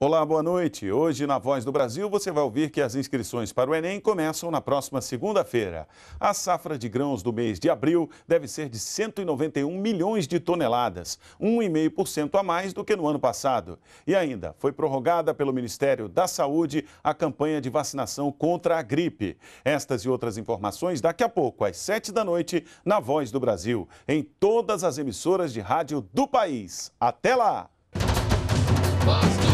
Olá, boa noite. Hoje, na Voz do Brasil, você vai ouvir que as inscrições para o Enem começam na próxima segunda-feira. A safra de grãos do mês de abril deve ser de 191 milhões de toneladas, 1,5% a mais do que no ano passado. E ainda, foi prorrogada pelo Ministério da Saúde a campanha de vacinação contra a gripe. Estas e outras informações daqui a pouco, às 19h, na Voz do Brasil, em todas as emissoras de rádio do país. Até lá! Basta.